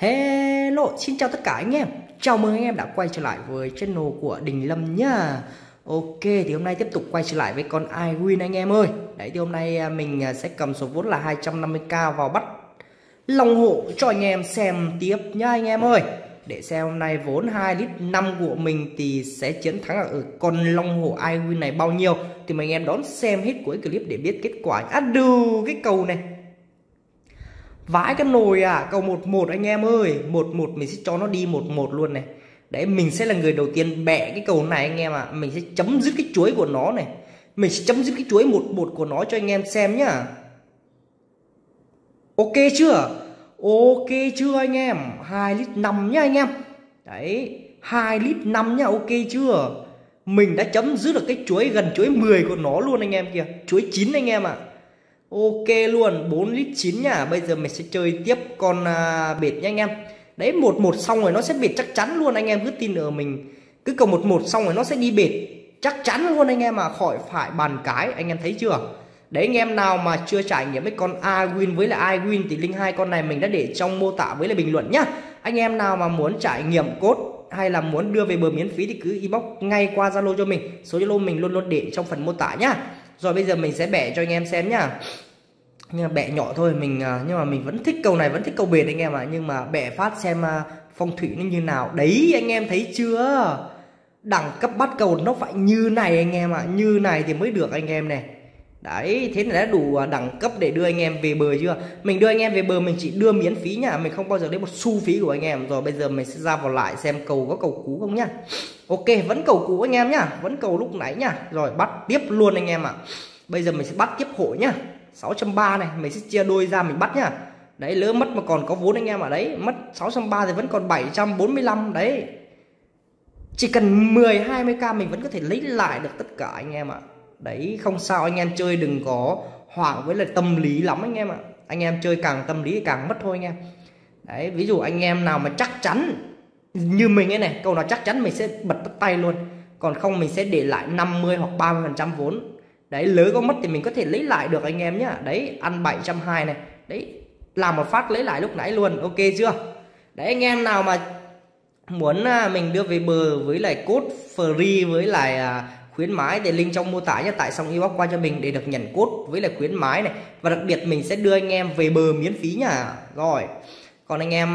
Hello, xin chào tất cả anh em. Chào mừng anh em đã quay trở lại với channel của Đình Lâm nhá. Ok, thì hôm nay tiếp tục quay trở lại với con Iwin anh em ơi. Đấy, thì hôm nay mình sẽ cầm số vốn là 250k vào bắt long hộ cho anh em xem tiếp nhá anh em ơi. Để xem hôm nay vốn 2 lít 5 của mình thì sẽ chiến thắng ở con long hộ Iwin này bao nhiêu. Thì mình em đón xem hết cuối clip để biết kết quả. À đù, cái cầu này vãi cái nồi à, cầu 11 anh em ơi. 11 mình sẽ cho nó đi 11 luôn này. Đấy, mình sẽ là người đầu tiên bẻ cái cầu này anh em ạ. Mình sẽ chấm dứt cái chuỗi của nó này. Mình sẽ chấm dứt cái chuỗi 11 của nó cho anh em xem nhá. Ok chưa? Ok chưa anh em? 2 lít 5 nhá anh em. Đấy, 2 lít 5 nhá, ok chưa? Mình đã chấm dứt được cái chuỗi gần chuỗi 10 của nó luôn anh em kìa. Chuỗi 9 anh em ạ. Ok luôn, 4 lít 9 nha. Bây giờ mình sẽ chơi tiếp con bệt nha anh em. Đấy, 11 xong rồi nó sẽ bệt chắc chắn luôn anh em, cứ tin ở mình. Cứ cầu 11 xong rồi nó sẽ đi bệt chắc chắn luôn anh em mà, khỏi phải bàn cái, anh em thấy chưa? Đấy, anh em nào mà chưa trải nghiệm với con Awin với là Iwin thì link hai con này mình đã để trong mô tả với là bình luận nhá. Anh em nào mà muốn trải nghiệm cốt hay là muốn đưa về bờ miễn phí thì cứ inbox ngay qua Zalo cho mình. Số Zalo mình luôn luôn để trong phần mô tả nhá. Rồi bây giờ mình sẽ bẻ cho anh em xem nhá. Nhưng mà bẻ nhỏ thôi, nhưng mà mình vẫn thích cầu này, vẫn thích cầu bệt anh em ạ. Nhưng mà bẻ phát xem phong thủy nó như nào. Đấy, anh em thấy chưa? Đẳng cấp bắt cầu nó phải như này anh em ạ. Như này thì mới được anh em này. Đấy, thế là đã đủ đẳng cấp để đưa anh em về bờ chưa? Mình đưa anh em về bờ mình chỉ đưa miễn phí nhá, mình không bao giờ lấy một xu phí của anh em. Rồi bây giờ mình sẽ ra vào lại xem cầu có cầu cú không nhá. Ok, vẫn cầu cú anh em nhá, vẫn cầu lúc nãy nhá. Rồi bắt tiếp luôn anh em ạ. Bây giờ mình sẽ bắt tiếp hộ nhá. 630 này, mình sẽ chia đôi ra mình bắt nhá. Đấy, lỡ mất mà còn có vốn anh em ở đấy, mất 630 thì vẫn còn 745 đấy. Chỉ cần 10 20k mình vẫn có thể lấy lại được tất cả anh em ạ. Đấy, không sao anh em chơi đừng có hoảng với là tâm lý lắm anh em ạ. Anh em chơi càng tâm lý càng mất thôi anh em. Đấy, ví dụ anh em nào mà chắc chắn như mình ấy này, câu nào chắc chắn mình sẽ bật tay luôn. Còn không mình sẽ để lại 50 hoặc 30% vốn. Đấy, lỡ có mất thì mình có thể lấy lại được anh em nhá. Đấy, ăn 720 này. Đấy, làm một phát lấy lại lúc nãy luôn, ok chưa? Đấy, anh em nào mà muốn mình đưa về bờ với lại code free với lại khuyến mãi để link trong mô tả nhé, tại xong inbox qua cho mình để được nhận cốt với là khuyến mãi này, và đặc biệt mình sẽ đưa anh em về bờ miễn phí nhá. Rồi còn anh em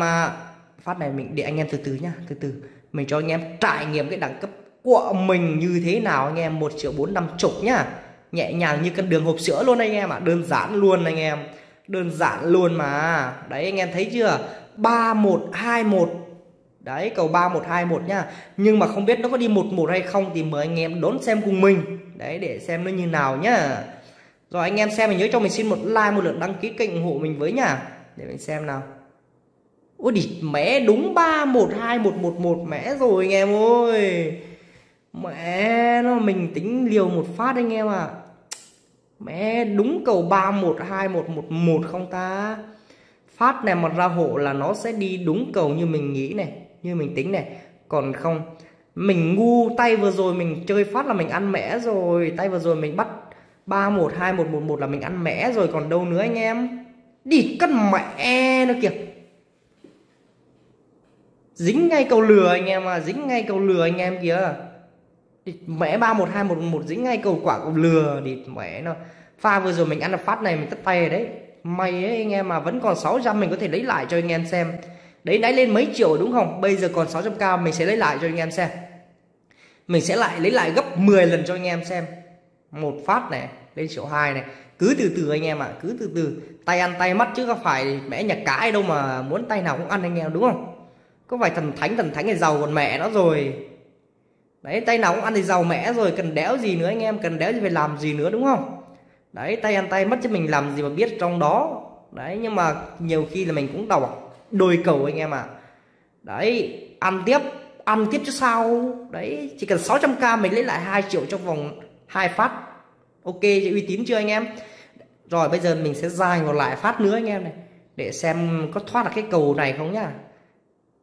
phát này mình để anh em từ từ nhá, từ từ mình cho anh em trải nghiệm cái đẳng cấp của mình như thế nào anh em. 1 triệu 450 nhá, nhẹ nhàng như cân đường hộp sữa luôn anh em ạ. Đơn giản luôn anh em, đơn giản luôn mà. Đấy, anh em thấy chưa? 3121. Đấy, cầu 3121 nhá. Nhưng mà không biết nó có đi 11 hay không thì mời anh em đón xem cùng mình. Đấy, để xem nó như nào nhá. Rồi anh em xem, mình nhớ cho mình xin một like, một lượt đăng ký kênh ủng hộ mình với nhá. Để mình xem nào. Ôi địt mẹ, đúng 312111 mẹ rồi anh em ơi. Mẹ nó, mình tính liều một phát anh em ạ. Mẹ, đúng cầu 312111 không ta? Phát này mà ra hộ là nó sẽ đi đúng cầu như mình nghĩ này, như mình tính này. Còn không, mình ngu, tay vừa rồi mình chơi phát là mình ăn mẻ rồi. Tay vừa rồi mình bắt 312111 là mình ăn mẻ rồi còn đâu nữa anh em. Đi cất mẹ nó kìa. Dính ngay cầu lừa anh em à, dính ngay cầu lừa anh em kìa. Địt mẹ, 312111 dính ngay cầu quả cầu lừa. Địt mẹ nó. Pha vừa rồi mình ăn được phát này mình tất tay rồi đấy. May ấy anh em mà, vẫn còn 600 mình có thể lấy lại cho anh em xem. Đấy, nãy lên mấy triệu đúng không? Bây giờ còn 600k mình sẽ lấy lại cho anh em xem. Mình sẽ lại lấy lại gấp 10 lần cho anh em xem. Một phát này, lên triệu 2 này. Cứ từ từ anh em ạ, cứ từ từ. Tay ăn tay mắt chứ có phải mẹ nhặt cái đâu mà muốn tay nào cũng ăn anh em đúng không? Có phải thần thánh này giàu còn mẹ nó rồi. Đấy, tay nào cũng ăn thì giàu mẹ rồi, cần đéo gì nữa anh em, cần đéo gì phải làm gì nữa đúng không? Đấy, tay ăn tay mất chứ mình làm gì mà biết trong đó. Đấy, nhưng mà nhiều khi là mình cũng đọc đôi cầu anh em ạ. Đấy, ăn tiếp chứ sao. Đấy, chỉ cần 600k mình lấy lại 2 triệu trong vòng 2 phát. Ok, uy tín chưa anh em? Rồi bây giờ mình sẽ dài một lại phát nữa anh em này, để xem có thoát được cái cầu này không nhá.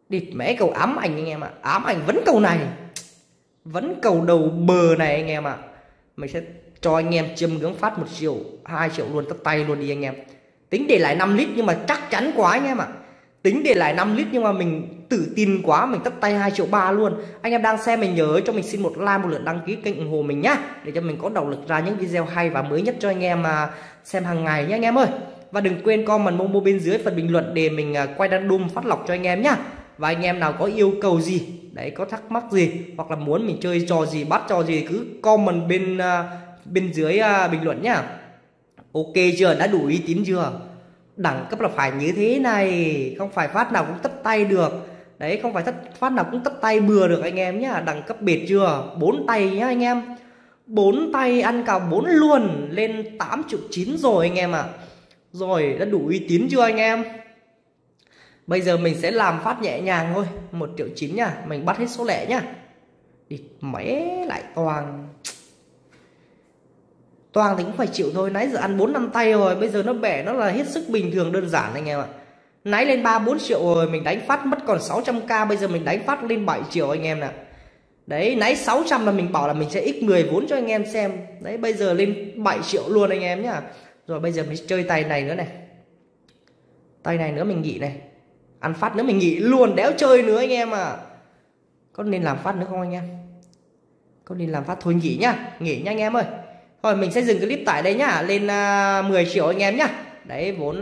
Địt mẹ, cầu ám ảnh anh em ạ. Ám ảnh vẫn cầu này, vẫn cầu đầu bờ này anh em ạ. Mình sẽ cho anh em chiêm ngưỡng phát 1 triệu, 2 triệu luôn, tất tay luôn đi anh em. Tính để lại 5 lít nhưng mà chắc chắn quá anh em ạ. Tính để lại 5 lít nhưng mà mình tự tin quá, mình tất tay 2,3 triệu luôn. Anh em đang xem mình nhớ cho mình xin một like, một lượt đăng ký kênh ủng hộ mình nhá, để cho mình có động lực ra những video hay và mới nhất cho anh em xem hàng ngày nhé anh em ơi. Và đừng quên comment Momo bên dưới phần bình luận để mình quay random phát lọc cho anh em nhá. Và anh em nào có yêu cầu gì, đấy, có thắc mắc gì, hoặc là muốn mình chơi trò gì, bắt trò gì, cứ comment bên dưới bình luận nhá. Ok chưa, đã đủ uy tín chưa? Đẳng cấp là phải như thế này, không phải phát nào cũng tất tay được. Đấy, không phải phát nào cũng tất tay bừa được anh em nhá. Đẳng cấp bệt chưa? 4 tay nhá anh em. 4 tay ăn cả 4 luôn, lên 8,9 triệu rồi anh em ạ. Rồi, đã đủ uy tín chưa anh em? Bây giờ mình sẽ làm phát nhẹ nhàng thôi, 1,9 triệu nhá, mình bắt hết số lẻ nhá. Địt mẹ lại toàn. Toàn thì cũng phải chịu thôi, nãy giờ ăn 4-5 tay rồi, bây giờ nó bẻ nó là hết sức bình thường đơn giản anh em ạ. Nãy lên 3-4 triệu rồi, mình đánh phát mất còn 600k, bây giờ mình đánh phát lên 7 triệu anh em nè. Đấy, nãy 600 là mình bảo là mình sẽ x10 vốn cho anh em xem. Đấy, bây giờ lên 7 triệu luôn anh em nhá. Rồi bây giờ mình chơi tay này nữa này. Tay này nữa mình nghỉ này. Ăn phát nữa mình nghỉ luôn, đéo chơi nữa anh em à. Có nên làm phát nữa không anh em? Có nên làm phát, thôi nghỉ nhá, nghỉ nha anh em ơi. Thôi mình sẽ dừng clip tại đây nhá, lên 10 triệu anh em nhá. Đấy, vốn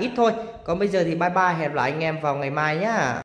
ít thôi. Còn bây giờ thì bye bye, hẹn gặp lại anh em vào ngày mai nhá.